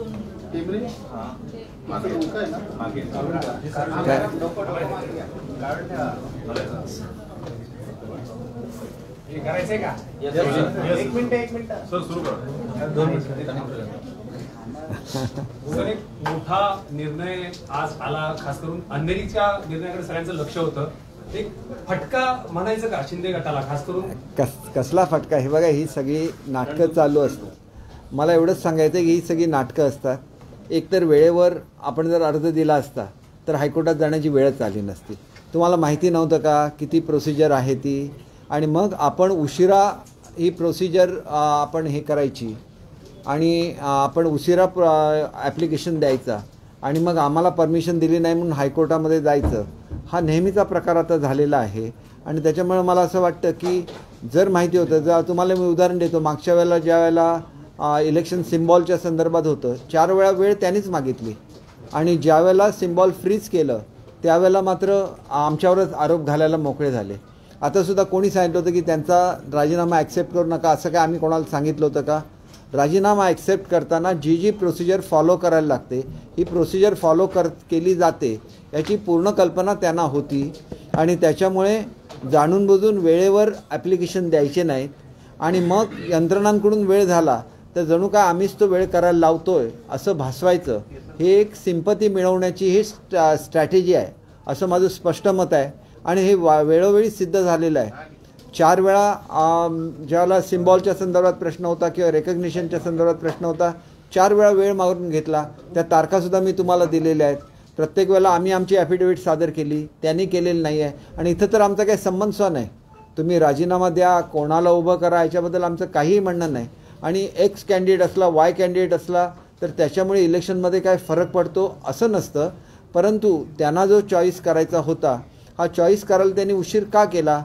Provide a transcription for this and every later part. Sir एक मोठा निर्णय आज आला, खास करून अंधेरीच्या निर्णयाकडे सगळ्यांचं लक्ष होतं। एक फटका म्हणायचं का शिंदे गटाला खास करून? कसला फटका? हे बघा, ही सगळी नाटकं चालू असतात। मला एवढंच सांगायचं की ही सगळी नाटकं असतात। एकतर वेळेवर आपण जर अर्ज दिला असता तर हायकोर्टात जाण्याची वेळच आली नसती। तुम्हाला माहिती नव्हतं का किती प्रोसिजर आहे ती? आणि मग आपण उशिरा ही प्रोसिजर आपण हे करायची आणि आपण उशिरा ॲप्लिकेशन द्यायचा आणि मग आम्हाला परमिशन दिली नाही म्हणून हायकोर्टामध्ये जायचं, हा नेहमीचा प्रकार आता झालेला आहे। आणि त्याच्यामुळे मला असं वाटतं की जर माहिती होतं, जर तुम्हाला मी उदाहरण देतो, मागच्या वेळेला ज्या वेळेला इलेक्शन सिम्बॉलच्या संदर्भात होतं, 4 वेळा वेळ त्यांनीच मागितली आणि ज्या वेळेला सिम्बॉल फ्रीज केलं त्यावेळेला मात्र आमच्यावरच आरोप घालायला मोकळे झाले। आतासुद्धा कोणी सांगितलं होतं की त्यांचा राजीनामा ॲक्सेप्ट करू नका, असं काय आम्ही कोणाला सांगितलं होतं का? राजीनामा ॲक्सेप्ट करताना जी जी प्रोसिजर फॉलो करायला लागते ही प्रोसिजर फॉलो केली जाते याची पूर्ण कल्पना त्यांना होती आणि त्याच्यामुळे जाणून बुजून वेळेवर ॲप्लिकेशन द्यायचे नाहीत आणि मग यंत्रणांकडून वेळ झाला तर जणू काय आम्हीच तो वेळ करायला लावतोय असं भासवायचं, हे एक सिंपती मिळवण्याची ही स्ट्रॅटेजी आहे असं माझं स्पष्ट मत आहे आणि हे वेळोवेळी सिद्ध झालेलं आहे। 4 वेळा ज्याला सिम्बॉलच्या संदर्भात प्रश्न होता किंवा रेकग्निशनच्या संदर्भात प्रश्न होता, 4 वेळा वेळ मागून घेतला। त्या तारखासुद्धा मी तुम्हाला दिलेल्या आहेत। प्रत्येक वेळेला आम्ही आमची ॲफिडेविट सादर केली, त्यांनी केलेली नाही आहे आणि इथं तर आमचा काही संबंधच नाही। तुम्ही राजीनामा द्या, कोणाला उभं करा, याच्याबद्दल आमचं काहीही म्हणणं नाही आणि एक्स कॅन्डिडेट असला, वाय कॅन्डिडेट असला तर त्याच्यामुळे इलेक्शनमध्ये काय फरक पडतो असं नसतं। परंतु त्यांना जो चॉईस करायचा होता हा चॉईस करायला त्यांनी उशीर का केला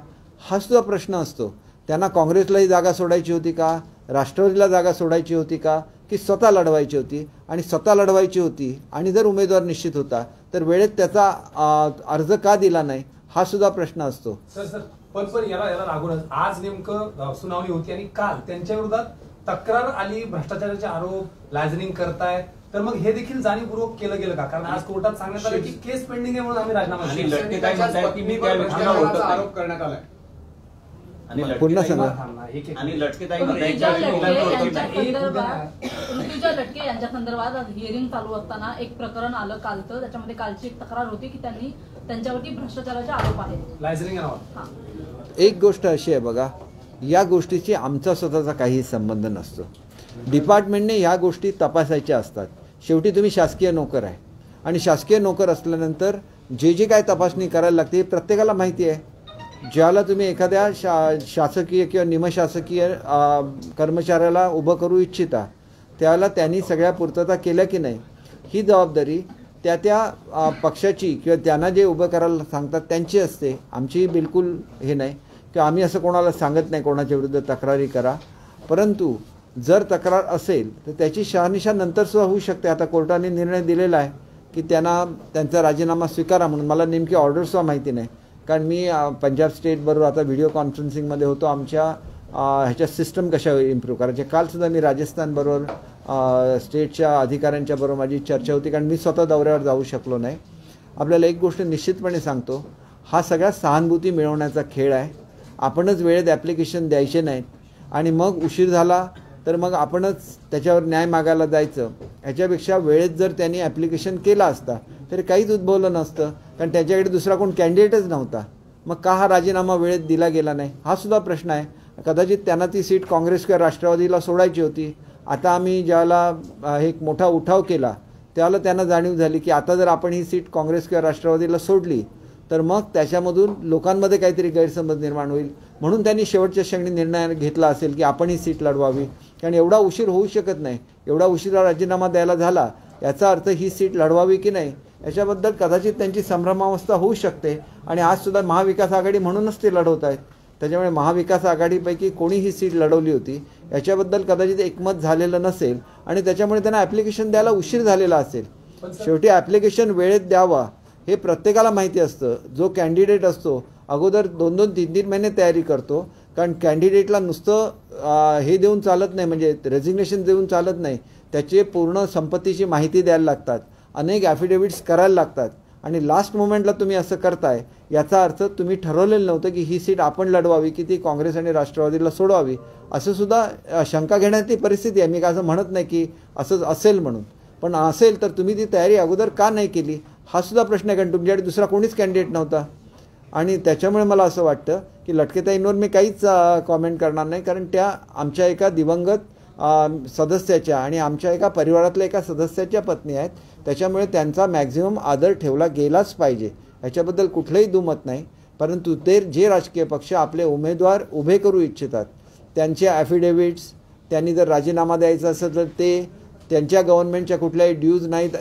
हा सुद्धा प्रश्न असतो। त्यांना काँग्रेसलाही जागा सोडायची होती का, राष्ट्रवादीला जागा सोडायची होती का, की स्वतः लढवायची होती? आणि स्वतः लढवायची होती आणि जर उमेदवार निश्चित होता तर वेळेत त्याचा अर्ज का दिला नाही हा सुद्धा प्रश्न असतो। सर पण याला लागूनच आज नेमकं सुनावणी होती आणि काल त्यांच्या विरोधात तक्रार आली, भ्रष्टाचाराचे आरोप, लायझनिंग करताय, तर मग हे देखील जाणीवपूर्वक केलं गेलं का? कारण आज कोर्टात सांगण्यात आलं की केस पेंडिंग आहे म्हणून आम्ही राजीनामा आरोप करण्यात आला। पुन्हा सांगा, ऋतुजा लटके यांच्या संदर्भात हिअरिंग चालू असताना एक प्रकरण आलं कालचं, त्याच्यामध्ये कालची एक तक्रार होती की त्यांनी त्यांच्यावरती भ्रष्टाचाराचे आरोप आहेत। एक गोष्ट अशी आहे बघा, या गोष्टीची आमचा स्वतःचा काही संबंध नसतो। डिपार्टमेंटने या गोष्टी तपासायच्या असतात। शेवटी तुम्ही शासकीय नोकर आहे आणि शासकीय नोकर असल्यानंतर जे जे काय तपासणी करायला लागते प्रत्येकाला माहिती आहे। ज्याला तुम्ही एखाद्या शासकीय किंवा निमशासकीय कर्मचाऱ्याला उभं करू इच्छिता त्याला त्यांनी सगळ्या पूर्तता केल्या की नाही ही जबाबदारी त्या त्या पक्षाची किंवा त्यांना जे उभं करायला सांगतात त्यांची असते। आमची बिलकुल हे नाही किंवा आम्ही असं कोणाला सांगत नाही कोणाच्या विरुद्ध तक्रारी करा, परंतु जर तक्रार असेल तर त्याची शहानिशा नंतरसुद्धा होऊ शकते। आता कोर्टाने निर्णय दिलेला आहे की त्यांना त्यांचा राजीनामा स्वीकारा म्हणून। मला नेमकी ऑर्डरसुद्धा माहिती नाही कारण मी पंजाब स्टेटबरोबर आता व्हिडिओ कॉन्फरन्सिंगमध्ये होतो। आमच्या ह्याच्या सिस्टम कशा इम्प्रूव्ह करायचे, कालसुद्धा मी राजस्थानबरोबर स्टेटच्या अधिकाऱ्यांच्याबरोबर माझी चर्चा होती कारण मी स्वतः दौऱ्यावर जाऊ शकलो नाही। आपल्याला एक गोष्ट निश्चितपणे सांगतो, हा सगळा सहानुभूती मिळवण्याचा खेळ आहे। आपणच वेळेत ॲप्लिकेशन द्यायचे नाहीत आणि मग उशीर झाला तर मग आपणच त्याच्यावर न्याय मागायला जायचं। ह्याच्यापेक्षा वेळेत जर त्यांनी ॲप्लिकेशन केला असता तरी काहीच उद्भवलं नसतं कारण त्याच्याकडे दुसरा कोण कॅन्डिडेटच नव्हता। मग का हा राजीनामा वेळेत दिला गेला नाही हा सुद्धा प्रश्न आहे। कदाचित त्यांना ती सीट काँग्रेस किंवा राष्ट्रवादीला सोडायची होती। आता आम्ही ज्याला एक मोठा उठाव केला त्याला त्यांना जाणीव झाली की आता जर आपण ही सीट काँग्रेस किंवा राष्ट्रवादीला सोडली तर मग त्याच्यामधून लोकांमध्ये काहीतरी गैरसमज निर्माण होईल म्हणून त्यांनी शेवटच्या क्षणी निर्णय घेतला असेल की आपण ही सीट लढवावी, कारण एवढा उशीर होऊ शकत नाही। एवढा उशिरा राजीनामा द्यायला झाला याचा अर्थ ही सीट लढवावी की नाही याच्याबद्दल कदाचित त्यांची संभ्रमावस्था होऊ शकते आणि आजसुद्धा महाविकास आघाडी म्हणूनच ते लढवत आहेत। त्याच्यामुळे महाविकास आघाडीपैकी कोणी ही सीट लढवली होती याच्याबद्दल कदाचित एकमत झालेलं नसेल आणि त्याच्यामुळे त्यांना ॲप्लिकेशन द्यायला उशीर झालेला असेल। शेवटी ॲप्लिकेशन वेळेत द्यावा हे प्रत्येकाला माहिती असतं। जो कॅन्डिडेट असतो अगोदर 2-2, 3-3 महिने तयारी करतो कारण कॅन्डिडेटला नुसतं हे देऊन चालत नाही, म्हणजे रेजिग्नेशन देऊन चालत नाही। त्याचे पूर्ण संपत्तीची माहिती द्यायला लागतात, अनेक ॲफिडेविट्स करायला लागतात आणि लास्ट मोमेंटला तुम्ही असं करताय याचा अर्थ तुम्ही ठरवलेलं नव्हतं की ही सीट आपण लढवावी की ती काँग्रेस आणि राष्ट्रवादीला सोडवावी, असं सुद्धा शंका घेण्याची परिस्थिती आहे. मी काय असं म्हणत नाही की असंच असेल म्हणून, पण असेल तर तुम्ही ती तयारी अगोदर का नाही केली हा सुद्धा प्रश्न आहे, कारण तुमच्याकडे दुसरा कोणीच कॅन्डिडेट नव्हता. आणि त्याच्यामुळे मला असं वाटतं की लटकेताईंवर मी काहीच कॉमेंट करणार नाही, कारण त्या आमच्या एका दिवंगत सदस्याच्या आणि आमच्या एका परिवारातल्या एका सदस्याच्या पत्नी आहेत, त्याच्यामुळे त्यांचा मॅक्झिमम आदर ठेवला गेलाच पाहिजे याच्याबद्दल कुठलंही दुमत नाही. परंतु ते जे राजकीय पक्ष आपले उमेदवार उभे करू इच्छितात त्यांचे ॲफिडेविट्स, त्यांनी जर राजीनामा द्यायचा असेल तर ते, त्यांच्या गव्हर्नमेंटच्या कुठल्याही ड्यूज नाहीत,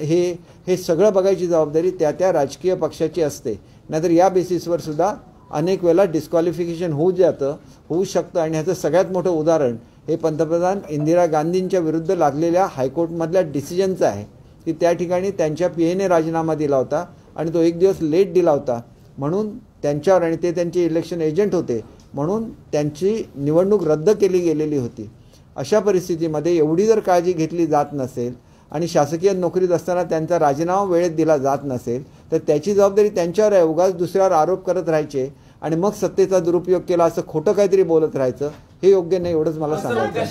हे सगळं बघायची जबाबदारी त्या राजकीय पक्षाची असते. नाहीतर या बेसिसवर सुद्धा अनेक वेळा डिस्क्वालिफिकेशन होऊ शकतं आणि ह्याचं सगळ्यात मोठं उदाहरण हे पंतप्रधान इंदिरा गांधींच्या विरुद्ध लागलेल्या हायकोर्टमधल्या डिसिजनचं आहे की त्या ठिकाणी त्यांच्या पीएने राजीनामा दिला होता आणि तो एक दिवस लेट दिला होता म्हणून त्यांच्यावर, आणि ते त्यांचे इलेक्शन एजंट होते म्हणून त्यांची निवडणूक रद्द केली गेलेली होती. अशा परिस्थितीमध्ये एवढी जर काळजी घेतली जात नसेल आणि शासकीय नोकरीत असताना त्यांचा राजीनामा वेळेत दिला जात नसेल तर त्याची जबाबदारी त्यांच्यावर आहे. उगाच दुसऱ्यावर आरोप करत राहायचे आणि मग सत्तेचा दुरुपयोग केला असं खोटं काहीतरी बोलत राहायचं हे योग्य नाही, एवढंच मला सांगायचं.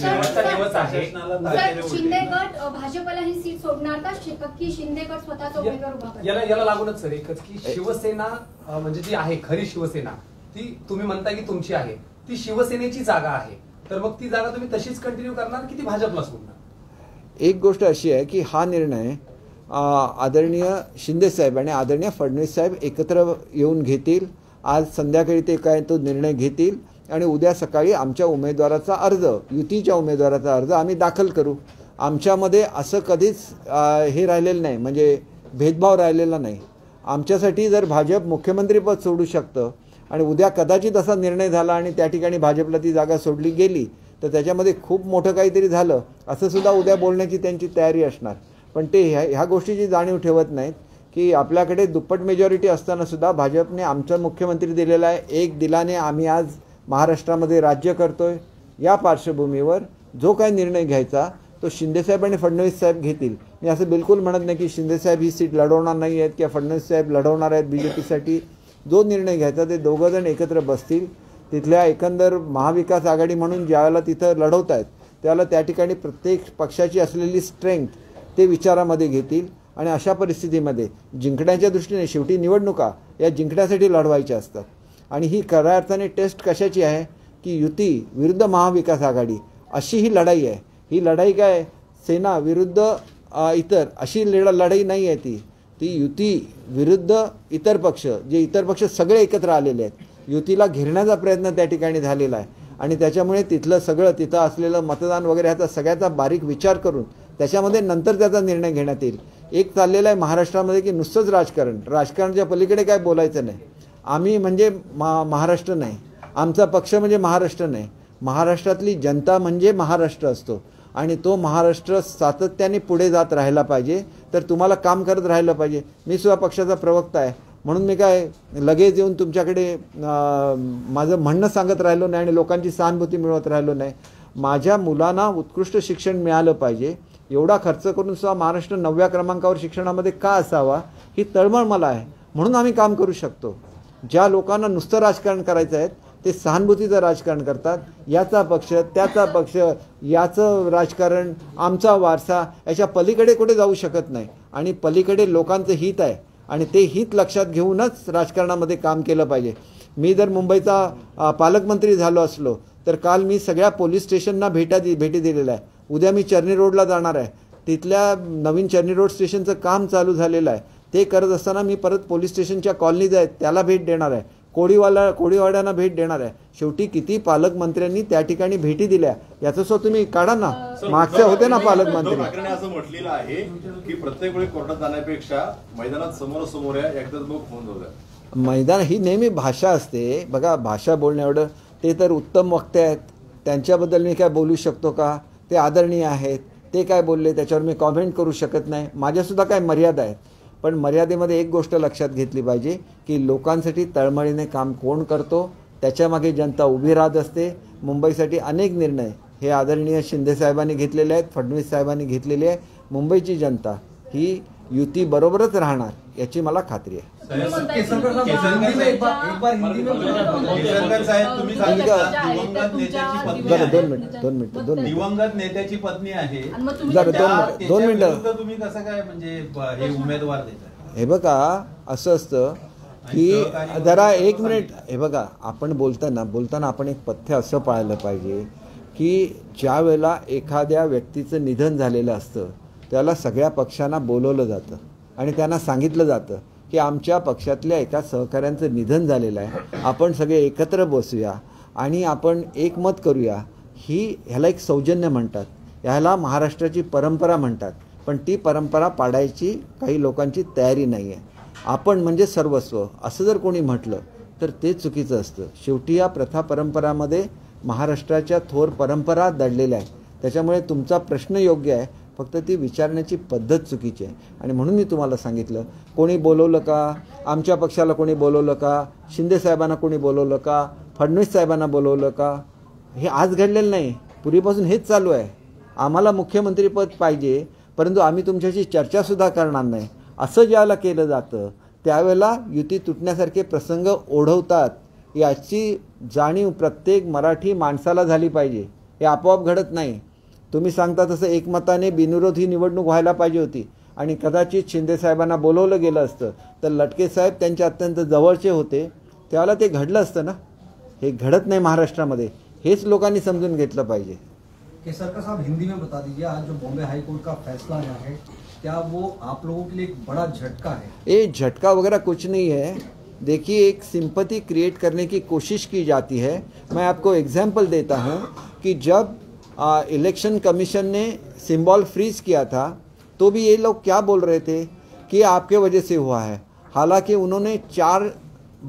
शिंदे गट भाजपला ही सीट सोडणार का की शिंदे गट स्वतःचा उमेदवार उभा करणार? याला लागूनच सर एकच की शिवसेना म्हणजे जी आहे खरी शिवसेना ती तुम्ही म्हणता की तुमची आहे, ती शिवसेनेची जागा आहे, तर मग ती जागा तुम्ही तशीच कंटिन्यू करणार की ती भाजपला सोडणार? एक गोष्ट अशी आहे की हा निर्णय आदरणीय शिंदे साहेब आणि आदरणीय फडणवीस साहेब एकत्र येऊन घेतील. आज संध्याकाळी ते काय तो निर्णय घेतील आणि उद्या सकाळी आमच्या उमेदवाराचा अर्ज, युतीच्या उमेदवाराचा अर्ज आम्ही दाखल करू. आमच्यामध्ये असं कधीच हे राहिलेलं नाही, म्हणजे भेदभाव राहिलेला नाही. आमच्यासाठी जर भाजप मुख्यमंत्रीपद सोडू शकतं आणि उद्या कदाचित असा निर्णय झाला आणि त्या ठिकाणी भाजपला ती जागा सोडली गेली तर त्याच्यामध्ये खूप मोठं काहीतरी झालं असं सुद्धा उद्या बोलण्याची त्यांची तयारी असणार. पण ते ह्या गोष्टीची जाणीव ठेवत नाहीत की आपल्याकडे दुप्पट मेजॉरिटी असतानासुद्धा भाजपने आमचा मुख्यमंत्री दिलेला आहे, एक दिलाने आम्ही आज महाराष्ट्रामध्ये राज्य करतोय. या पार्श्वभूमीवर जो काही निर्णय घ्यायचा तो शिंदेसाहेब आणि फडणवीस साहेब घेतील. मी असं बिलकुल म्हणत नाही की शिंदेसाहेब ही सीट लढवणार नाही आहेत किंवा फडणवीस साहेब लढवणार आहेत बी जे पीसाठी. जो निर्णय घ्यायचा ते दोघंजण एकत्र बसतील. तिथल्या एकंदर महाविकास आघाडी म्हणून ज्यावेळेला तिथं लढवत आहेत त्याला त्या ठिकाणी प्रत्येक पक्षाची असलेली स्ट्रेंथ ते विचारामध्ये घेतील आणि अशा परिस्थितीमध्ये जिंकण्याच्या दृष्टीने, शेवटी निवडणुका या जिंकण्यासाठी लढवायच्या असतात. आणि ही खऱ्या अर्थाने टेस्ट कशाची आहे की युती विरुद्ध महाविकास आघाडी अशी ही लढाई आहे. ही लढाई काय सेना विरुद्ध इतर अशी लढाई नाही आहे, ती युती विरुद्ध इतर पक्ष, जे इतर पक्ष सगळे एकत्र आलेले आहेत, युतीला घेरण्याचा प्रयत्न त्या ठिकाणी झालेला आहे. आणि त्याच्यामुळे तिथलं सगळं, तिथं असलेलं मतदान वगैरे ह्याचा सगळ्याचा बारीक विचार करून त्याच्यामध्ये नंतर त्याचा निर्णय घेण्यात येईल. एक चाललेलं आहे महाराष्ट्रामध्ये की नुसतंच राजकारण, राजकारणाच्या पलीकडे काय बोलायचं नाही. आम्ही म्हणजे महाराष्ट्र नाही, आमचा पक्ष म्हणजे महाराष्ट्र नाही, महाराष्ट्रातली जनता म्हणजे महाराष्ट्र असतो आणि तो महाराष्ट्र सातत्याने पुढे जात राहिला पाहिजे. तर तुम्हाला काम करत राहिलं पाहिजे. मी सुद्धा पक्षाचा प्रवक्ता आहे म्हणून मी काय लगेच येऊन तुमच्याकडे माझं म्हणणं सांगत राहिलो नाही आणि लोकांची सहानुभूती मिळवत राहिलो नाही. माझ्या मुलांना उत्कृष्ट शिक्षण मिळालं पाहिजे एवढा खर्च करून सुद्धा महाराष्ट्र 9व्या क्रमांकावर शिक्षणामध्ये का असावा ही तळमळ मला आहे. म्हणून आम्ही काम करू शकतो. ज्या लोकांना नुसतं राजकारण करायचं आहे ते सहानुभूतीचं राजकारण करतात, याचा पक्ष त्याचा पक्ष याचं राजकारण, आमचा वारसा याच्या पलीकडे कुठे जाऊ शकत नाही. आणि पलीकडे लोकांचं हित आहे आणि ते हित लक्षात घेऊनच राजकारणामध्ये काम केलं पाहिजे. मी जर मुंबईचा पालकमंत्री झालो असलो तर काल मी सगळ्या पोलीस स्टेशनना भेटी दिलेल्या आहे. उद्या मी चर्नी रोडला जाणार आहे. तिथल्या नवीन चर्नी रोड स्टेशनचं काम चालू झालेलं आहे, ते करत असताना मी परत पोलीस स्टेशनच्या कॉलनीज आहेत त्याला भेट देणार आहे, कोळीवाड्यांना भेट देणार आहे. शेवटी किती पालकमंत्र्यांनी त्या ठिकाणी भेटी दिल्या याचं सुद्धा तुम्ही काढा ना. मागचे होते ना पालकमंत्री. ठाकरेंनी असं म्हटलेलं आहे की प्रत्येक वेळी कोर्टात जाण्यापेक्षा मैदानात समोरासमोर या एकदाच लोक होऊन जातात. मैदान ही नेहमी भाषा असते बघा, भाषा बोलण्या एवढं ते तर उत्तम वक्ते आहेत, त्यांच्याबद्दल मी काय बोलू शकतो का? ते आदरणीय आहेत, ते काय बोलले त्याच्यावर मी कॉमेंट करू शकत नाही. माझ्यासुद्धा काय मर्यादा आहेत. पण मर्यादेमध्ये एक गोष्ट लक्षात घेतली पाहिजे की लोकांसाठी तळमळीने काम कोण करतो त्याच्यामागे जनता उभी राहत असते. मुंबईसाठी अनेक निर्णय हे आदरणीय शिंदेसाहेबांनी घेतलेले आहेत, फडणवीस साहेबांनी घेतलेले आहे। मुंबईची जनता ही युती बरोबरच राहणार याची मला खात्री आहे। दिवंगत नेत्याची पत्नी आहे, दोन मिनिटं तुम्ही कसं काय म्हणजे हे उमेदवार देता? हे बघा असं असतं की जरा एक मिनिट, हे बघा आपण बोलताना आपण एक पथ्य असं पाळलं पाहिजे की ज्या वेळेला एखाद्या व्यक्तीचं निधन झालेलं असतं त्याला सगळ्या पक्षांना बोलवलं जातं आणि त्यांना सांगितलं जातं की आमच्या पक्षातल्या एका सहकाऱ्यांचं निधन झालेलं आहे, आपण सगळे एकत्र बसूया आणि आपण एकमत करूया। ह्याला एक सौजन्य म्हणतात, ह्याला महाराष्ट्राची परंपरा म्हणतात, पण ती परंपरा पाडायची काही लोकांची तयारी नाही आहे। आपण म्हणजे सर्वस्व असं जर कोणी म्हटलं तर ते चुकीचं असतं। शेवटी या प्रथा परंपरामध्ये महाराष्ट्राच्या थोर परंपरा दडलेल्या आहेत, त्याच्यामुळे तुमचा प्रश्न योग्य आहे, फक्त ती विचारण्याची पद्धत चुकीची आहे। आणि म्हणून मी तुम्हाला सांगितलं, कोणी बोलवलं का, आमच्या पक्षाला कोणी बोलवलं का, शिंदे साहेबांना कोणी बोलवलं का, फडणवीस साहेबांना बोलवलं का, हे आज घडलेलं नाही, पूर्वीपासून हेच चालू आहे। आम्हाला मुख्यमंत्रीपद पाहिजे परंतु आम्ही तुमच्याशी चर्चासुद्धा करणार नाही असं ज्याला केलं जातं त्यावेळेला युती तुटण्यासारखे प्रसंग ओढवतात, याची जाणीव प्रत्येक मराठी माणसाला झाली पाहिजे। हे आपोआप घडत नाही। तुम्ही सांगता तसं एकमताने बिनविरोध ही निवडणूक व्हायला पाहिजे होती आणि कदाचित शिंदेसाहेबांना बोलवलं गेलं असतं तर लटके साहेब त्यांच्या अत्यंत जवळचे होते, त्याला ते घडलं असतं ना। हे घडत नाही महाराष्ट्रामध्ये, हेच लोकांनी समजून घेतलं पाहिजे। सरकार साहब, हिंदी में बता दीजिए, आज जो बॉम्बे हाई कोर्ट का फैसला आया है क्या वो आप लोगों के लिए एक बड़ा झटका है? ये झटका वगैरह कुछ नहीं है। देखिए, एक सिंपैथी क्रिएट करने की कोशिश की जाती है। मैं आपको एग्जाम्पल देता हूँ कि जब इलेक्शन कमीशन ने सिंबल फ्रीज किया था तो भी ये लोग क्या बोल रहे थे कि आपके वजह से हुआ है। हालांकि उन्होंने 4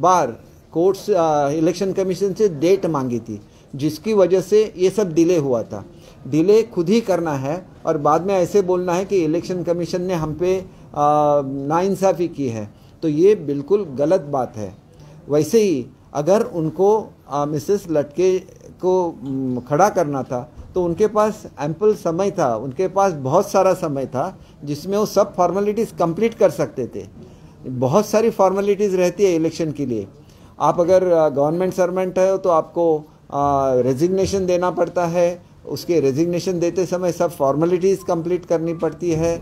बार कोर्ट्स इलेक्शन कमीशन से डेट मांगी थी जिसकी वजह से ये सब डिले हुआ था। डिले खुद ही करना है और बाद में ऐसे बोलना है कि इलेक्शन कमीशन ने हम पे नाइंसाफ़ी की है, तो ये बिल्कुल गलत बात है। वैसे ही अगर उनको मिसेस लटके को खड़ा करना था तो उनके पास एम्पल समय था, उनके पास बहुत सारा समय था जिसमें वो सब फॉर्मेलिटीज़ कंप्लीट कर सकते थे। बहुत सारी फॉर्मेलिटीज़ रहती है इलेक्शन के लिए। आप अगर गवर्नमेंट सर्वेंट है तो आपको रेजिग्नेशन देना पड़ता है, उसके रेजिग्नेशन देते समय सब फॉर्मेलिटीज़ कंप्लीट करनी पड़ती है।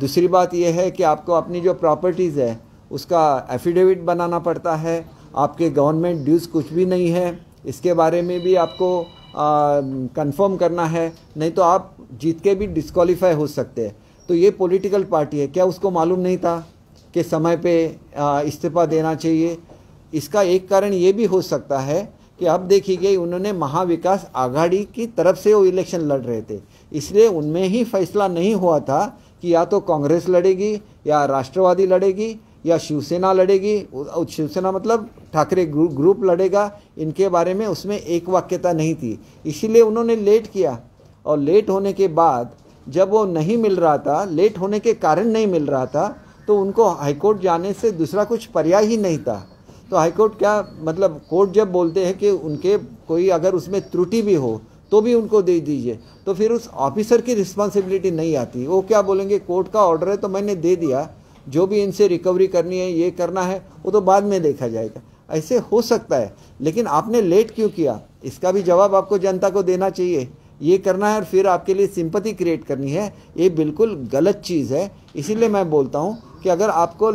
दूसरी बात यह है कि आपको अपनी जो प्रॉपर्टीज़ है उसका एफिडेविट बनाना पड़ता है। आपके गवर्नमेंट ड्यूज़ कुछ भी नहीं है, इसके बारे में भी आपको कंफर्म करना है, नहीं तो आप जीत के भी डिस्क्वालीफाई हो सकते हैं। तो ये पॉलिटिकल पार्टी है, क्या उसको मालूम नहीं था कि समय पे इस्तीफा देना चाहिए? इसका एक कारण ये भी हो सकता है कि अब देखिए उन्होंने महाविकास आघाड़ी की तरफ से वो इलेक्शन लड़ रहे थे, इसलिए उनमें ही फैसला नहीं हुआ था कि या तो कांग्रेस लड़ेगी या राष्ट्रवादी लड़ेगी या शिवसेना लड़ेगी। शिवसेना मतलब ठाकरे ग्रुप लड़ेगा, इनके बारे में उसमें एक वाक्यता नहीं थी, इसीलिए उन्होंने लेट किया। और लेट होने के बाद जब वो नहीं मिल रहा था, लेट होने के कारण नहीं मिल रहा था, तो उनको हाईकोर्ट जाने से दूसरा कुछ पर्याय ही नहीं था। तो हाईकोर्ट क्या मतलब, कोर्ट जब बोलते हैं कि उनके कोई अगर उसमें त्रुटि भी हो तो भी उनको दे दीजिए, तो फिर उस ऑफिसर की रिस्पॉन्सिबिलिटी नहीं आती। वो क्या बोलेंगे, कोर्ट का ऑर्डर है तो मैंने दे दिया, जो भी इनसे रिकवरी करनी है ये करना है वो तो बाद में देखा जाएगा। ऐसे हो सकता है, लेकिन आपने लेट क्यों किया इसका भी जवाब आपको जनता को देना चाहिए। ये करना है और फिर आपके लिए सिंपैथी क्रिएट करनी है, ये बिल्कुल गलत चीज़ है। इसीलिए मैं बोलता हूँ कि अगर आपको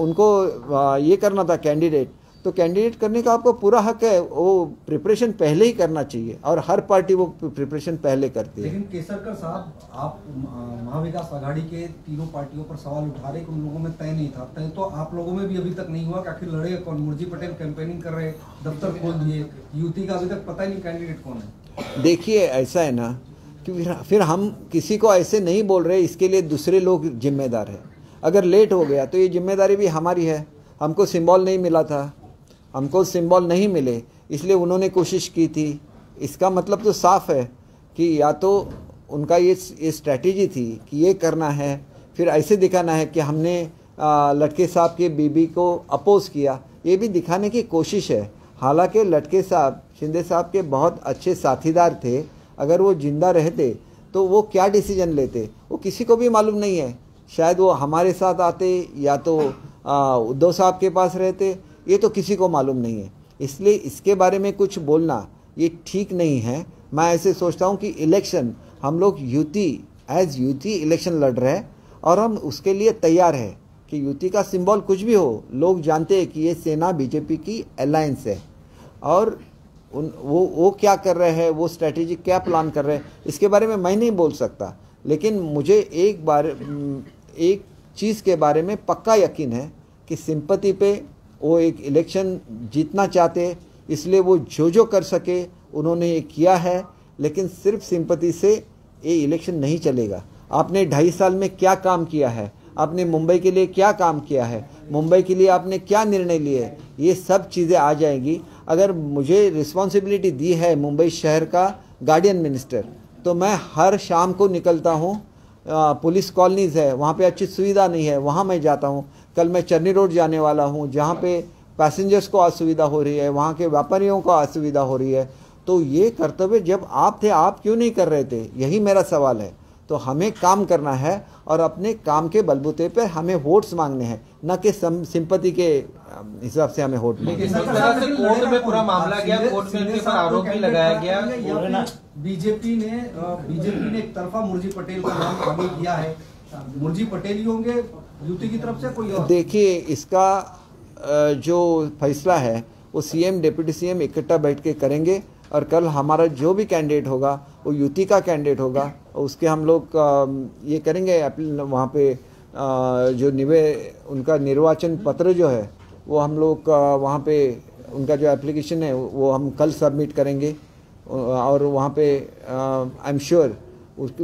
उनको ये करना था कैंडिडेट, तो कैंडिडेट करने का आपको पूरा हक है, वो प्रिपरेशन पहले ही करना चाहिए और हर पार्टी वो प्रिपरेशन पहले करती है। लेकिन केसरकर साहब, आप महाविकास आघाड़ी के तीनों पार्टियों पर सवाल उठा रहे कि उन लोगों में तय नहीं था, तय तो आप लोगों में भी अभी तक नहीं हुआ कि आखिर लड़े कौन? मुर्जी पटेल कैंपेनिंग कर रहे, दफ्तर खोल दिए, युति का अभी तक पता ही नहीं कैंडिडेट कौन है। देखिए ऐसा है ना कि फिर हम किसी को ऐसे नहीं बोल रहे इसके लिए दूसरे लोग जिम्मेदार है। अगर लेट हो गया तो ये जिम्मेदारी भी हमारी है, हमको सिंबल नहीं मिला था, हमको सिंबल नहीं मिले इसलिए उन्होंने कोशिश की थी। इसका मतलब तो साफ है कि या तो उनका ये स्ट्रैटेजी थी कि ये करना है, फिर ऐसे दिखाना है कि हमने लटके साहब के बीबी को अपोज किया, ये भी दिखाने की कोशिश है। हालांकि लटके साहब शिंदे साहब के बहुत अच्छे साथीदार थे अगर वो जिंदा रहते तो वो क्या डिसीजन लेते वो किसी को भी मालूम नहीं है। शायद वो हमारे साथ आते या तो उद्धव साहब के पास रहते, ये तो किसी को मालूम नहीं है। इसलिए इसके बारे में कुछ बोलना ये ठीक नहीं है। मैं ऐसे सोचता हूँ कि इलेक्शन हम लोग यूटी एज यूटी इलेक्शन लड़ रहे हैं और हम उसके लिए तैयार है कि यूटी का सिंबल कुछ भी हो, लोग जानते हैं कि ये सेना बीजेपी की अलायंस है और वो क्या कर रहे हैं, वो स्ट्रेटेजी क्या प्लान कर रहे हैं, इसके बारे में मैं नहीं बोल सकता। लेकिन मुझे एक चीज़ के बारे में पक्का यकीन है कि सिंपैथी पे वो एक इलेक्शन जीतना चाहते, इसलिए वो जो कर सके उन्होंने ये किया है। लेकिन सिर्फ सिंपैथी से ये इलेक्शन नहीं चलेगा। आपने 2.5 साल में क्या काम किया है, आपने मुंबई के लिए क्या काम किया है, मुंबई के लिए आपने क्या निर्णय लिए, ये सब चीज़ें आ जाएंगी। अगर मुझे रिस्पॉन्सिबिलिटी दी है मुंबई शहर का गार्डियन मिनिस्टर, तो मैं हर शाम को निकलता हूँ। पुलिस कॉलोनीज़ है, वहाँ पे अच्छी सुविधा नहीं है, वहाँ मैं जाता हूँ। कल मैं चरनी रोड जाने वाला हूँ, जहाँ पे पैसेंजर्स को असुविधा हो रही है, वहाँ के व्यापारियों को असुविधा हो रही है। तो ये कर्तव्य जब आप थे, आप क्यों नहीं कर रहे थे, यही मेरा सवाल है। तो हमें काम करना है और अपने काम के बलबूते पे हमें वोट्स मांगने हैं, न कि सिंपैथी के हिसाब से हमें वोट मांगने हैं। कोर्ट में पूरा मामला गया, कोर्ट में उनके पर आरोप भी लगाया गया। बीजेपी ने एक तरफा मुर्जी पटेल का नाम शामिल किया है। मुर्जी पटेल ही होंगे यूटी की तरफ से कोई और? देखिए, इसका जो फैसला है वो सीएम डिप्टी सीएम इकट्ठा बैठ के करेंगे और कल हमारा जो भी कैंडिडेट होगा वो यूटी का कैंडिडेट होगा। उसके हम लोग ये करेंगे अपील, वहाँ पे जो उनका निर्वाचन पत्र जो है वो हम लोग वहाँ पे उनका जो एप्लीकेशन है वो हम कल सबमिट करेंगे। और वहाँ पे आई एम श्योर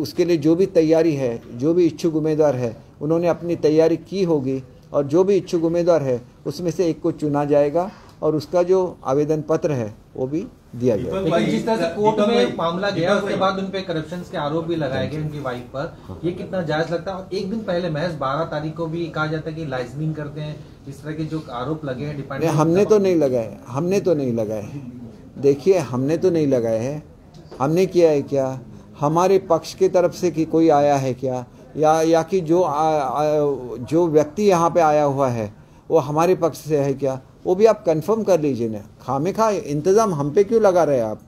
उसके लिए जो भी तैयारी है, जो भी इच्छुक उम्मीदवार है उन्होंने अपनी तैयारी की होगी और जो भी इच्छुक उम्मीदवार है उसमें से एक को चुना जाएगा और उसका जो आवेदन पत्र है वो भी दिया गया। लेकिन जिस तरह से कोर्ट में मामला गया, उसके बाद उन पे करप्शन के आरोप भी लगाए गए उनकी वाइफ पर, ये कितना जायज लगता है? और एक दिन पहले महज 12 तारीख को भी कहा जाता है कि लाइजनिंग करते हैं, इस तरह के जो आरोप लगे हैं डिपार्टमेंट। हमने तो नहीं लगाए। देखिए, हमने तो नहीं लगाए हैं। हमने किया है क्या? हमारे पक्ष की तरफ से कि कोई आया है क्या, या कि जो व्यक्ति यहाँ पे आया हुआ है वो हमारे पक्ष से है क्या, वो भी आप कंफर्म कर लीजिए ना। खामिखा इंतजाम हम पे क्यों लगा रहे हैं आप?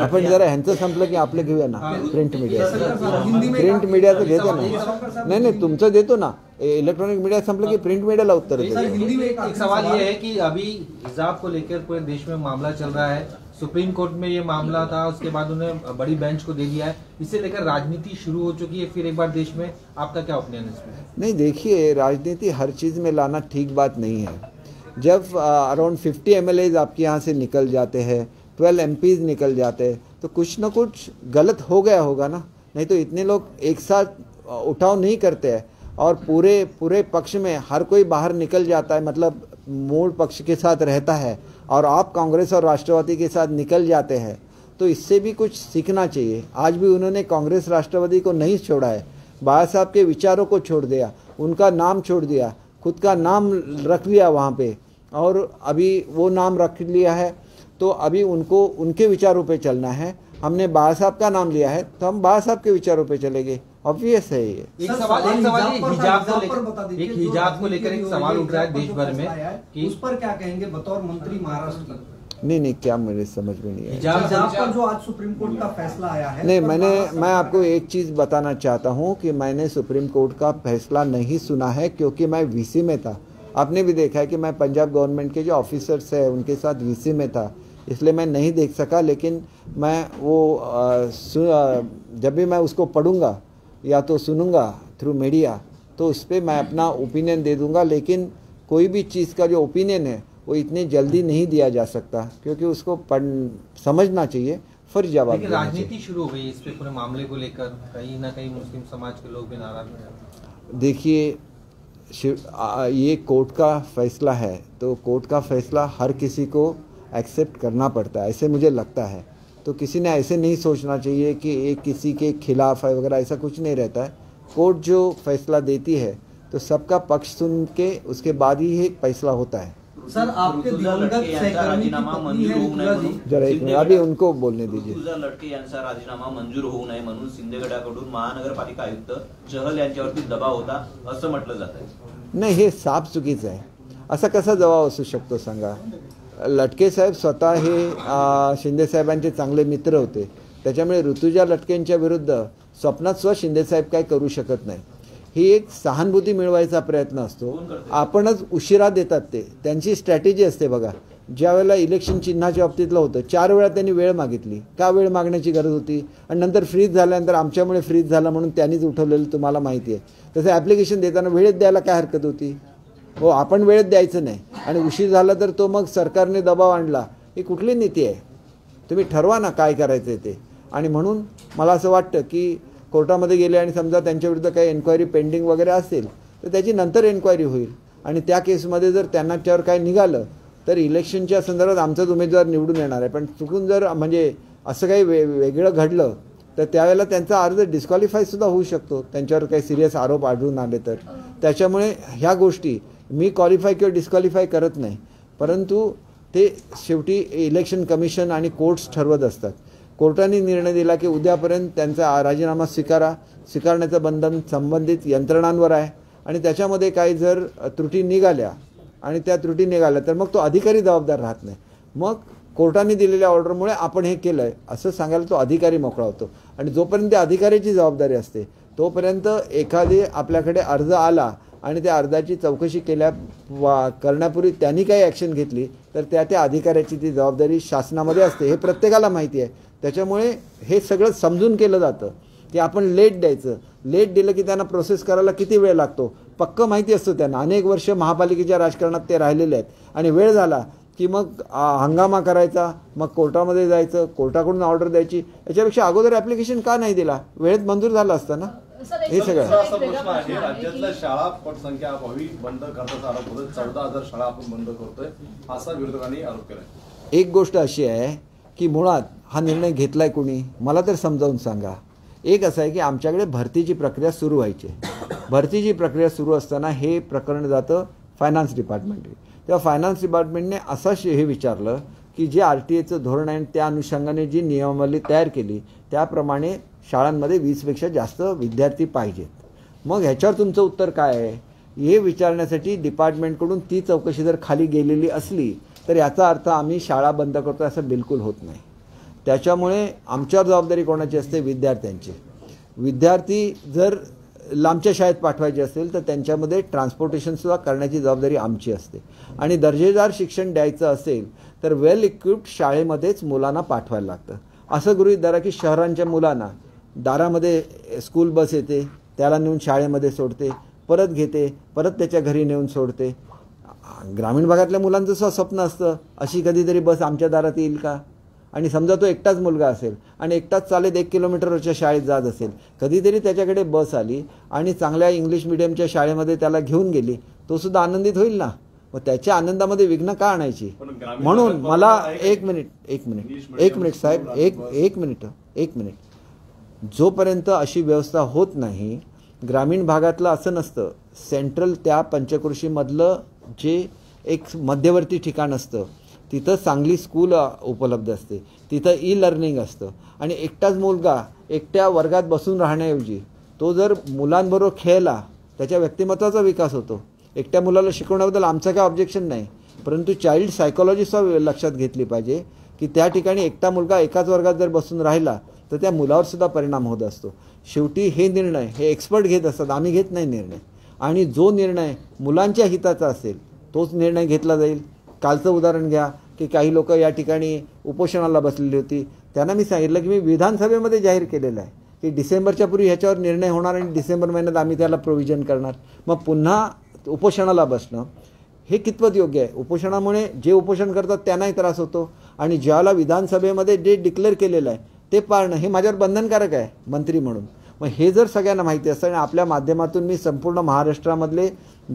अपन जरा हेंसर संपलं की आपले घेऊया ना, प्रिंट मीडिया, प्रिंट मीडियाचं घेतो ना। नाही तुमचं देतो ना, इलेक्ट्रॉनिक मीडिया संपलं की प्रिंट मीडियाला उत्तर देतो। हिंदी में एक सवाल ये है कि अभी हिजाब को लेकर पूरे देश में मामला चल रहा है, सुप्रीम कोर्ट में ये मामला था, उसके बाद उन्हें बड़ी बेंच को दे दिया है, इसे लेकर राजनीति शुरू हो चुकी है फिर एक बार देश में। आपका क्या ओपिनियन है इसमें? नहीं देखिए, राजनीति हर चीज़ में लाना ठीक बात नहीं है। जब अराउंड 50 MLAs आपके यहाँ से निकल जाते हैं, 12 MPs निकल जाते हैं, तो कुछ ना कुछ गलत हो गया होगा ना। नहीं तो इतने लोग एक साथ उठाव नहीं करते हैं और पूरे पक्ष में हर कोई बाहर निकल जाता है, मतलब मूल पक्ष के साथ रहता है और आप कांग्रेस और राष्ट्रवादी के साथ निकल जाते हैं। तो इससे भी कुछ सीखना चाहिए। आज भी उन्होंने कांग्रेस राष्ट्रवादी को नहीं छोड़ा है, बाबा साहब के विचारों को छोड़ दिया, उनका नाम छोड़ दिया, खुद का नाम रख लिया वहाँ पे और अभी वो नाम रख लिया है। तो अभी उनको उनके विचारों पे चलना है। हमने बाबा साहब का नाम लिया है तो हम बाबा साहब के विचारों पे चलेंगे, ऑब्वियस है ये। एक हिजाब को लेकर एक सवाल उठ रहा है देश भर में कि उस पर क्या कहेंगे बतौर मंत्री महाराष्ट्र? नहीं, क्या मेरे समझ में नहीं है हिजाब पर जो आज सुप्रीम कोर्ट का फैसला आया है। नहीं, मैं आपको एक चीज बताना चाहता हूँ कि मैंने सुप्रीम कोर्ट का फैसला नहीं सुना है क्योंकि मैं वीसी में था। आपने भी देखा है कि मैं पंजाब गवर्नमेंट के जो ऑफिसर्स हैं उनके साथ वीसी में था, इसलिए मैं नहीं देख सका। लेकिन मैं वो जब भी मैं उसको पढ़ूंगा या तो सुनूंगा थ्रू मीडिया तो उस पर मैं अपना ओपिनियन दे दूंगा। लेकिन कोई भी चीज़ का जो ओपिनियन है वो इतने जल्दी नहीं दिया जा सकता क्योंकि उसको समझना चाहिए फिर जवाब। राजनीति शुरू हो गई इस पे पूरे मामले को लेकर, कहीं ना कहीं मुस्लिम समाज के लोग भी नाराज हैं। देखिए, ये कोर्ट का फैसला है तो कोर्ट का फैसला हर किसी को एक्सेप्ट करना पड़ता है, ऐसे मुझे लगता है। तो किसी ने ऐसे नहीं सोचना चाहिए कि एक किसी के खिलाफ है वगैरह, ऐसा कुछ नहीं रहता है। कोर्ट जो फैसला देती है तो सबका पक्ष सुन के उसके बाद ही फैसला होता है। सर आपके दिवंगत सहकर्मीनामा मंजूर होऊ नये, जरा एक मिनिट आधी उनको बोलने दीजिए। रुतुजा लटके यांचा राजीनामा मंजूर होऊ नये म्हणून शिंदे गटाकडून महानगरपालिका आयुक्त चहल यांच्यावरती दबाव होता असं म्हटलं जातं। नाही, हे साफ चुकीचं आहे। असा कसा दबाव असू शकतो सांगा? लटके साहेब स्वतः हे शिंदे साहेबांचे चांगले मित्र होते, त्याच्यामुळे ऋतुजा लटकेंच्या विरुद्ध स्वप्नात सुद्धा शिंदे साहेब काय करू शकत नाही। ही एक सहानुभूती मिळवायचा प्रयत्न असतो, आपणच उशिरा देतात ते, त्यांची स्ट्रॅटेजी असते बघा। ज्यावेळेला इलेक्शन चिन्हाच्या बाबतीतलं होतं, 4 वेळा त्यांनी वेळ मागितली, का वेळ मागण्याची गरज होती? आणि नंतर फ्रीज झाल्यानंतर आमच्यामुळे फ्रीज झाला म्हणून त्यांनीच उठवलेलं तुम्हाला माहिती आहे। तसं ॲप्लिकेशन देताना वेळेत द्यायला काय हरकत होती? हो, आपण वेळेत द्यायचं नाही आणि उशीर झाला तर तो मग सरकारने दबाव आणला, ही कुठली नीती आहे? तुम्ही ठरवा ना काय करायचं आहे ते। आणि म्हणून मला असं वाटतं की कोर्टामध्ये गेले आणि समजा त्यांच्याविरुद्ध काही एन्क्वायरी पेंडिंग वगैरे असेल तर त्याची नंतर एन्क्वायरी होईल आणि त्या केसमध्ये जर त्यांच्यावर काही निघालं तर इलेक्शनच्या संदर्भात आमचाच उमेदवार निवडून येणार आहे। पण चुकून जर म्हणजे असं काही वेगळं घडलं तर त्यावेळेला त्यांचा अर्ज डिस्क्वालिफायसुद्धा होऊ शकतो, त्यांच्यावर काही सिरियस आरोप आढळून आले तर। त्याच्यामुळे ह्या गोष्टी मी क्वालिफाय किंवा डिस्क्वालिफाय करत नाही, परंतु ते शेवटी इलेक्शन कमिशन आणि कोर्ट्स ठरवत असतात। कोर्टाने निर्णय दिला की उद्यापर्यंत त्यांचा राजीनामा स्वीकारण्याचं बंधन संबंधित यंत्रणांवर आहे आणि त्याच्यामध्ये काही जर त्रुटी निघाल्या आणि त्या त्रुटी निघाल्या तर मग तो अधिकारी जबाबदार राहत नाही। मग कोर्टाने दिलेल्या ऑर्डरमुळे आपण हे केलं आहे असं सांगायला तो अधिकारी मोकळा होतो आणि जोपर्यंत त्या अधिकाऱ्याची जबाबदारी असते तोपर्यंत एखादी आपल्याकडे अर्ज आला आणि त्या अर्जाची चौकशी करण्यापूर्वी त्यांनी काही ॲक्शन घेतली तर त्या अधिकाऱ्याची ती जबाबदारी शासनामध्ये असते, हे प्रत्येकाला माहिती आहे। त्याच्यामुळे हे सगळं समजून केलं जातं की आपण लेट द्यायचं, लेट दिलं की त्यांना प्रोसेस करायला किती वेळ लागतो पक्कं माहिती असतं त्यांना। अनेक वर्ष महापालिकेच्या राजकारणात ते राहिलेले आहेत आणि वेळ झाला की मग हंगामा करायचा, मग कोर्टामध्ये जायचं, कोर्टाकडून ऑर्डर द्यायची। याच्यापेक्षा अगोदर ॲप्लिकेशन का नाही दिला? वेळेत मंजूर झाला असता ना हे सगळं। असा प्रश्न आहे, राज्यातल्या शाळा पटसंख्या अभावी बंद करण्याचा आरोप होतो, 14,000 शाळा आपण बंद करतोय असा विरोधकांनी आरोप केला। एक गोष्ट अशी आहे की मुळात हा निर्णय घेतलाय कोणी मला तर समजावून सांगा। एक असं आहे की आमच्याकडे भरतीची प्रक्रिया सुरू व्हायची, भरतीची प्रक्रिया सुरू असताना हे प्रकरण जातं फायनान्स डिपार्टमेंटकडे। तेव्हा फायनान्स डिपार्टमेंटने असं हे विचारलं की जे RTA चं धोरण आहे त्या अनुषंगाने जी नियमावली तयार केली त्याप्रमाणे शाळांमध्ये 20पेक्षा जास्त विद्यार्थी पाहिजेत, मग ह्याच्यावर तुमचं उत्तर काय आहे हे विचारण्यासाठी डिपार्टमेंटकडून ती चौकशी जर खाली गेलेली असली तर याचा अर्थ आम्ही शाळा बंद करतो असं बिलकुल होत नाही। त्याच्यामुळे आमच्यावर जबाबदारी कोणाची असते? विद्यार्थ्यांची। विद्यार्थी जर लांबच्या शाळेत पाठवायचे असेल तर त्यांच्यामध्ये ट्रान्सपोर्टेशनसुद्धा करण्याची जबाबदारी आमची असते आणि दर्जेदार शिक्षण द्यायचं असेल तर वेल इक्विप्ड शाळेमध्येच मुलांना पाठवायला लागतं। असं गृहीत धरा की शहरांच्या मुलांना दारामध्ये स्कूल बस येते, त्याला नेऊन शाळेमध्ये सोडते, परत घेते, परत त्याच्या घरी नेऊन सोडते। ग्रामीण भागातल्या मुलांचं स्वप्न असतं अशी कधीतरी बस आमच्या दारात येईल का? आणि समजा तो एकटाच मुलगा असेल आणि एकटाच चालत 1 किलोमीटरच्या शाळेत जात असेल, कधीतरी त्याच्याकडे बस आली आणि चांगल्या इंग्लिश मिडियमच्या शाळेमध्ये त्याला घेऊन गेली, तो सुद्धा आनंदित होईल ना? मग त्याच्या आनंदामध्ये विघ्न का आणायची? म्हणून मला एक मिनिट साहेब जोपर्यंत अशी व्यवस्था होत नाही, ग्रामीण भागातलं असं नसतं, सेंट्रल त्या पंचकृषीमधलं जे एक मध्यवर्ती ठिकाण असतं तिथं चांगली स्कूल उपलब्ध असते, तिथं E लर्निंग असतं आणि एकटाच मुलगा एकट्या वर्गात बसून राहण्याऐवजी तो जर मुलांबरोबर खेळला त्याच्या व्यक्तिमत्त्वाचा विकास होतो। एकट्या मुलाला शिकवण्याबद्दल आमचं काय ऑब्जेक्शन नाही, परंतु चाइल्ड सायकोलॉजीसुद्धा लक्षात घेतली पाहिजे की त्या ठिकाणी एकटा मुलगा एकाच वर्गात जर बसून राहिला तर त्या मुलावर सुद्धा परिणाम होत असतो। शेवटी हे निर्णय हे एक्सपर्ट घेत असतात, आम्ही घेत नाही निर्णय, आणि जो निर्णय मुलांच्या हिताचा असेल तोच निर्णय घेतला जाईल। कालचं उदाहरण घ्या की काही लोक या ठिकाणी उपोषणाला बसलेली होती, त्यांना मी सांगितलं की मी विधानसभेमध्ये जाहीर केलेलं आहे की डिसेंबरच्या पूर्वी ह्याच्यावर निर्णय होणार आणि डिसेंबर महिन्यात आम्ही त्याला प्रोव्हिजन करणार। मग पुन्हा उपोषणाला बसणं हे कितपत योग्य आहे? उपोषणामुळे जे उपोषण करतात त्यांनाही त्रास होतो आणि ज्याला विधानसभेमध्ये जे डिक्लेअर केलेलं आहे ते पाळणं हे माझ्यावर बंधनकारक आहे मंत्री म्हणून। मग हे जर सगळ्यांना माहिती असतं आणि आपल्या माध्यमातून मी संपूर्ण महाराष्ट्रामधले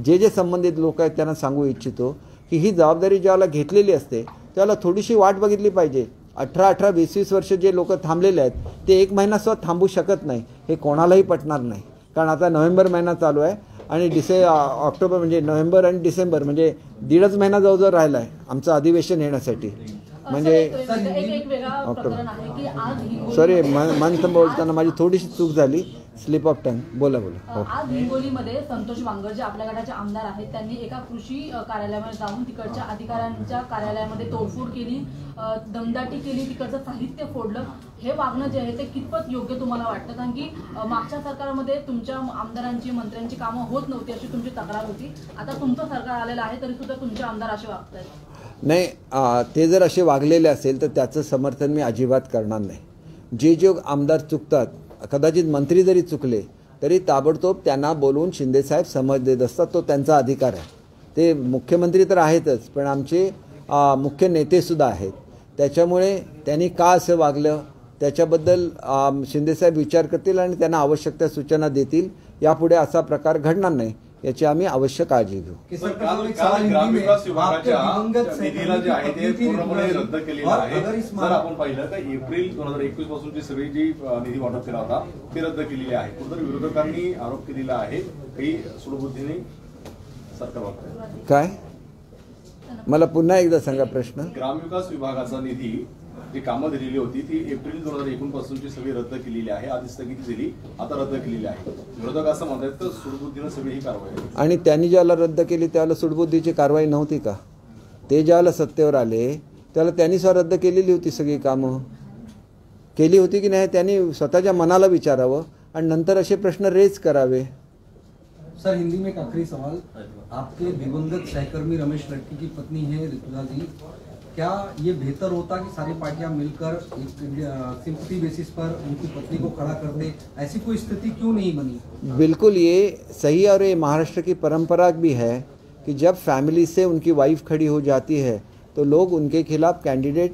जे जे संबंधित लोक आहेत त्यांना सांगू इच्छितो की ही जबाबदारी ज्याला घेतलेली असते त्याला थोडीशी वाट बघितली पाहिजे। 18, 20 वर्ष जे लोक थांबलेले आहेत ते 1 महिनासुद्धा थांबू शकत नाही, हे कोणालाही पटणार नाही, कारण आता नोव्हेंबर महिना चालू आहे आणि ऑक्टोबर म्हणजे नोव्हेंबर आणि डिसेंबर म्हणजे दीडच महिना जवळजवळ राहिला आहे आमचं अधिवेशन येण्यासाठी ऑक्टोबर। सॉरी मंथ बोलताना माझी थोडीशी चूक झाली, स्लिप ऑफ टंग। बोला बोला। आज हिंगोलीमध्ये संतोष वांगर जे आपल्या गटाचे आमदार आहेत त्यांनी एका कृषी कार्यालयामध्ये जाऊन तिकडच्या अधिकाऱ्यांच्या कार्यालयामध्ये तोडफोड केली, दमदाटी केली, तिकडचं साहित्य फोडलं। हे वागणं जे आहे ते कितपत योग्य तुम्हाला वाटतं? कारण की मागच्या सरकारमध्ये तुमच्या आमदारांची मंत्र्यांची कामं होत नव्हती अशी तुमची तक्रार होती। आता तुमचं सरकार आलेलं आहे तरी सुद्धा तुमचे आमदार असे वागतात। नाही, ते जर असे वागलेले असेल तर त्याचं समर्थन मी अजिबात करणार नाही। जे जे आमदार चुकतात, कदाचित मंत्री जरी चुकले तरी ताबडतोब त्यांना बोलवून शिंदे साहेब समज देत असतात, तो त्यांचा अधिकार आहे। ते मुख्यमंत्री तर आहेतच पण आमचे मुख्य नेतेसुद्धा आहेत, त्याच्यामुळे त्यांनी का असं वागलं त्याच्याबद्दल शिंदे साहेब विचार करतील आणि त्यांना आवश्यक त्या सूचना देतील। यापुढे असा प्रकार घडणार नाही याची आम्ही आवश्यक काळजी घेऊ। ग्रामविकास विभागाच्या निधीला जे आहे ते पूर्णपणे रद्द केलेलं आहे। जर आपण पाहिलं तर एप्रिल 2021 पासून जी सगळी जी निधी वाटप केला होता ते रद्द केलेली आहे। कुठेतरी विरोधकांनी आरोप केलेला आहे की सुडबुद्धीने सरकार वागतंय। काय मला पुन्हा एकदा सांगा प्रश्न। ग्रामविकास विभागाचा निधी जी काम दिलेली होती ती एप्रिल 2021 पासून जी सगळी रद्द केलेली आहे, आधी स्थगिती दिली आता रद्द केलेली आहे। विरोधक असं म्हणतात की सुडबुद्धीने सगळी ही कारवाई आणि त्यांनी ज्याला रद्द केली त्याला सुडबुद्धीची कारवाई नव्हती का? ते ज्याला सत्तेवर आले त्याला त्यांनी स्वतः रद्द केलेली होती, सगळी कामं केली होती की नाही त्यांनी स्वतःच्या मनाला विचारावं आणि नंतर असे प्रश्न रेज करावे। सर हिंदी में एक आखिरी सवाल, आपके दिवंगत सहकर्मी रमेश लटके की पत्नी है ऋतुजा जी, क्या ये बेहतर होता कि सारी पार्टियां मिलकर एक सिंपथी बेसिस पर उनकी पत्नी को खड़ा कर दे? ऐसी कोई स्थिति क्यों नहीं बनी? बिल्कुल ये सही और ये महाराष्ट्र की परंपरा भी है कि जब फैमिली से उनकी वाइफ खड़ी हो जाती है तो लोग उनके खिलाफ कैंडिडेट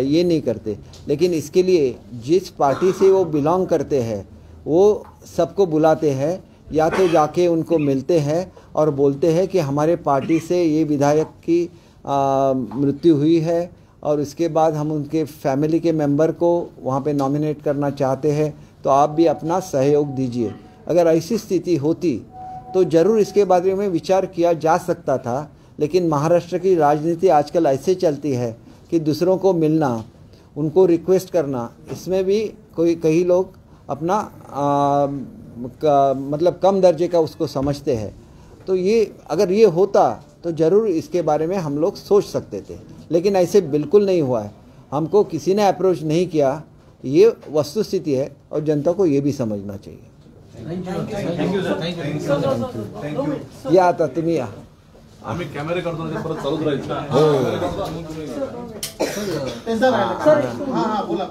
ये नहीं करते, लेकिन इसके लिए जिस पार्टी से वो बिलोंग करते हैं वो सबको बुलाते हैं या तो जाके उनको मिलते हैं और बोलते हैं कि हमारे पार्टी से ये विधायक की मृत्यु हुई है और उसके बाद हम उनके फैमिली के मेंबर को वहाँ पे नॉमिनेट करना चाहते हैं तो आप भी अपना सहयोग दीजिए। अगर ऐसी स्थिति होती तो ज़रूर इसके बारे में विचार किया जा सकता था, लेकिन महाराष्ट्र की राजनीति आजकल ऐसे चलती है कि दूसरों को मिलना, उनको रिक्वेस्ट करना, इसमें भी कोई कई लोग अपना मतलब कम दर्जे का उसको समझते हैं। तो ये अगर ये होता तो ज़रूर इसके बारे में हम लोग सोच सकते थे, लेकिन ऐसे बिल्कुल नहीं हुआ है। हमको किसी ने अप्रोच नहीं किया, ये वस्तुस्थिति है और जनता को ये भी समझना चाहिए। Thank you. या आता तुम्ही या आम्ही कॅमेरे करतो ते परत चालू करायचं।